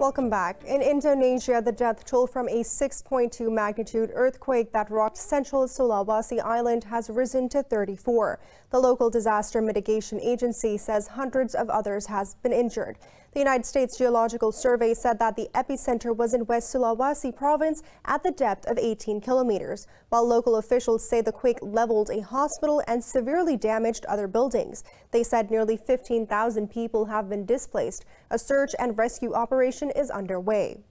Welcome back. In Indonesia, the death toll from a 6.2 magnitude earthquake that rocked central Sulawesi island has risen to 34. The local disaster mitigation agency says hundreds of others has been injured. The United States Geological Survey said that the epicenter was in West Sulawesi province at the depth of 18 kilometers, while local officials say the quake leveled a hospital and severely damaged other buildings. They said nearly 15,000 people have been displaced. A search and rescue operation is underway.